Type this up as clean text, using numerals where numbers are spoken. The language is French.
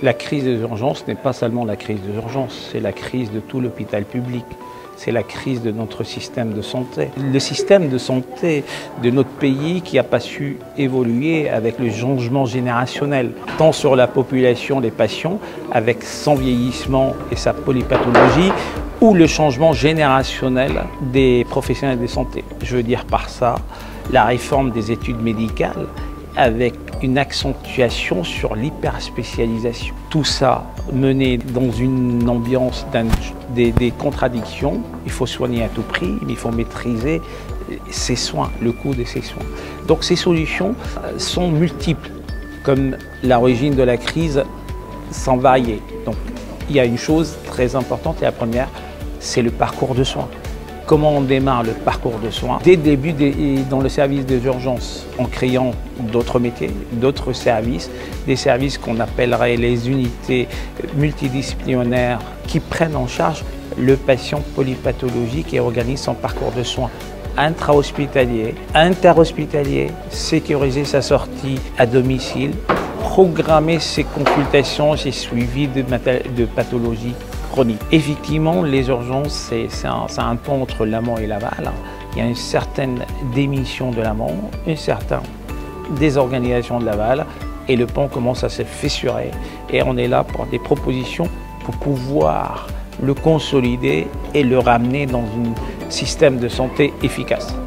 La crise des urgences n'est pas seulement la crise des urgences, c'est la crise de tout l'hôpital public, c'est la crise de notre système de santé. Le système de santé de notre pays qui n'a pas su évoluer avec le changement générationnel, tant sur la population des patients, avec son vieillissement et sa polypathologie, ou le changement générationnel des professionnels de santé. Je veux dire par ça la réforme des études médicales, avec une accentuation sur l'hyperspécialisation. Tout ça mené dans une ambiance des contradictions. Il faut soigner à tout prix, mais il faut maîtriser ses soins, le coût de ses soins. Donc ces solutions sont multiples, comme l'origine de la crise sans varier. Donc il y a une chose très importante, et la première, c'est le parcours de soins. Comment on démarre le parcours de soins dès le début dans le service des urgences, en créant d'autres métiers, d'autres services, des services qu'on appellerait les unités multidisciplinaires qui prennent en charge le patient polypathologique et organisent son parcours de soins intra-hospitalier, inter-hospitalier, sécuriser sa sortie à domicile, programmer ses consultations, ses suivis de pathologies. Effectivement, les urgences, c'est un pont entre l'amont et l'aval. Il y a une certaine démission de l'amont, une certaine désorganisation de l'aval, et le pont commence à se fissurer. Et on est là pour des propositions pour pouvoir le consolider et le ramener dans un système de santé efficace.